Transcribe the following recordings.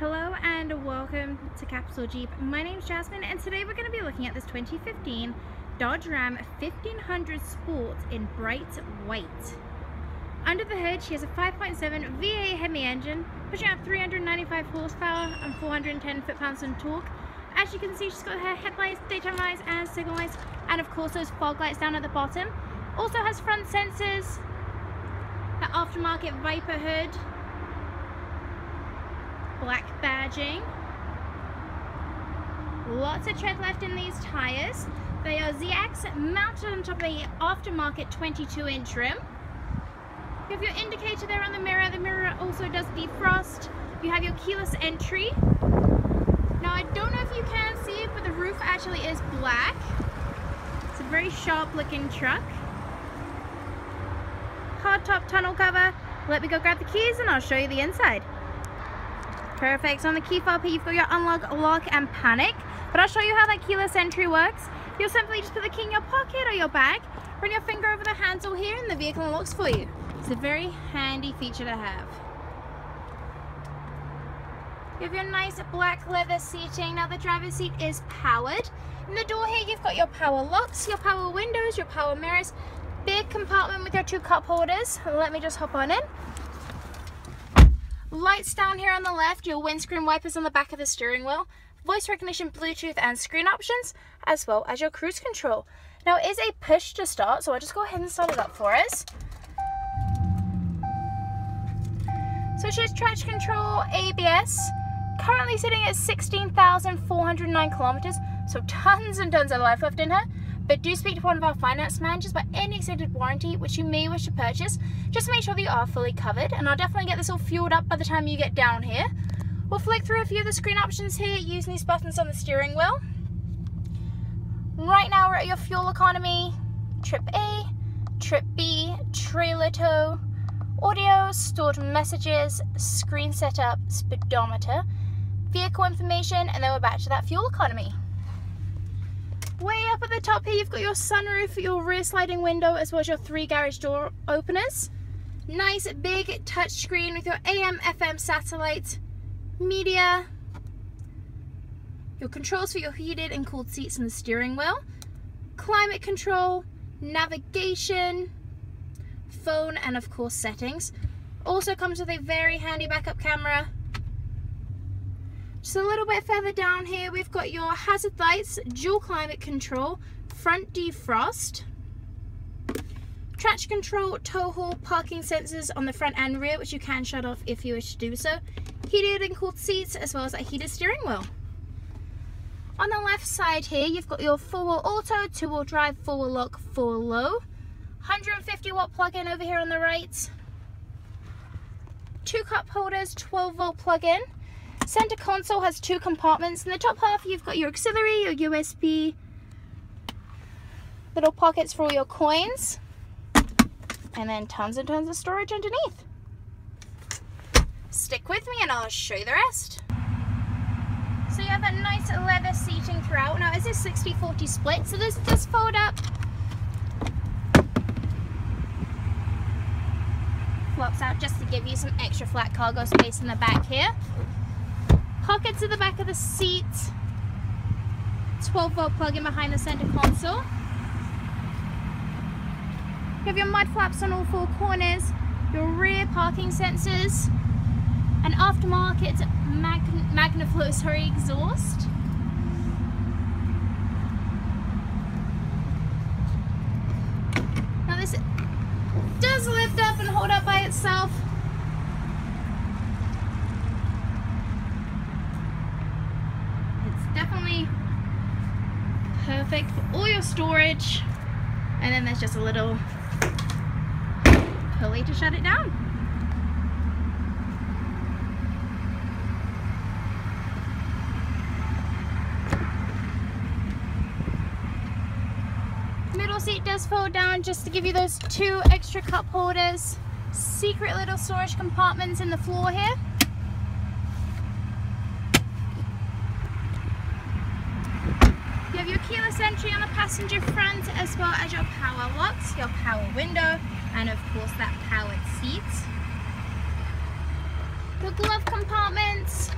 Hello and welcome to Capital Jeep. My name's Jasmine and today we're going to be looking at this 2015 Dodge Ram 1500 Sport in bright white. Under the hood she has a 5.7 V8 Hemi engine, pushing out 395 horsepower and 410 foot-pounds in torque. As you can see, she's got her headlights, daytime lights and signal lights, and of course those fog lights down at the bottom. Also has front sensors, her aftermarket Viper hood, black badging. Lots of tread left in these tires. They are ZX, mounted on top of the aftermarket 22-inch rim. You have your indicator there on the mirror. The mirror also does defrost. You have your keyless entry. Now I don't know if you can see it, but the roof actually is black. It's a very sharp looking truck. Hardtop tunnel cover. Let me go grab the keys and I'll show you the inside. Perfect. So on the key fob here, you've got your unlock, lock and panic. But I'll show you how that keyless entry works. You'll simply just put the key in your pocket or your bag, run your finger over the handle here and the vehicle unlocks for you. It's a very handy feature to have. You have your nice black leather seating. Now the driver's seat is powered. In the door here, you've got your power locks, your power windows, your power mirrors, big compartment with your two cup holders. Let me just hop on in. Lights down here on the left, your windscreen wipers on the back of the steering wheel, voice recognition, Bluetooth and screen options, as well as your cruise control. Now it is a push to start, so I'll just go ahead and start it up for us. So it shows traction control, ABS, currently sitting at 16,409 kilometers, so tons and tons of life left in her. But do speak to one of our finance managers about any extended warranty which you may wish to purchase, just to make sure that you are fully covered. And I'll definitely get this all fueled up by the time you get down here. We'll flick through a few of the screen options here using these buttons on the steering wheel. Right now we're at your fuel economy, trip A, trip B, trailer tow, audio, stored messages, screen setup, speedometer, vehicle information, and then we're back to that fuel economy. Way up at the top here, you've got your sunroof, your rear sliding window, as well as your three garage door openers. Nice big touchscreen with your AM, FM, satellite, media, your controls for your heated and cooled seats and the steering wheel, climate control, navigation, phone, and of course settings. Also comes with a very handy backup camera. Just a little bit further down here, we've got your hazard lights, dual climate control, front defrost, traction control, tow haul, parking sensors on the front and rear, which you can shut off if you wish to do so, heated and cooled seats, as well as a heated steering wheel. On the left side here, you've got your four-wheel auto, two-wheel drive, four-wheel lock, four-wheel low, 150-watt plug-in over here on the right, two cup holders, 12-volt plug-in. Center console has two compartments. In the top half you've got your auxiliary, your USB, little pockets for all your coins, and then tons and tons of storage underneath. Stick with me and I'll show you the rest. So you have that nice leather seating throughout. Now it's a 60-40 split, so this does fold up, flops out just to give you some extra flat cargo space in the back here. Pockets at the back of the seat, 12-volt plug-in behind the center console. You have your mud flaps on all four corners, your rear parking sensors, an aftermarket Magnaflow exhaust. Now this does lift up and hold up by itself. Definitely perfect for all your storage, and then there's just a little pulley to shut it down. Middle seat does fold down just to give you those two extra cup holders, secret little storage compartments in the floor here. Keyless entry on the passenger front, as well as your power locks, your power window, and of course that powered seat. Your glove compartment,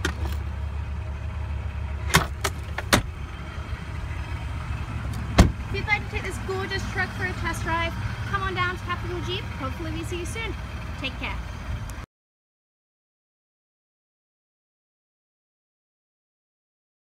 gorgeous truck for a test drive. Come on down to Capital Jeep. Hopefully we see you soon. Take care.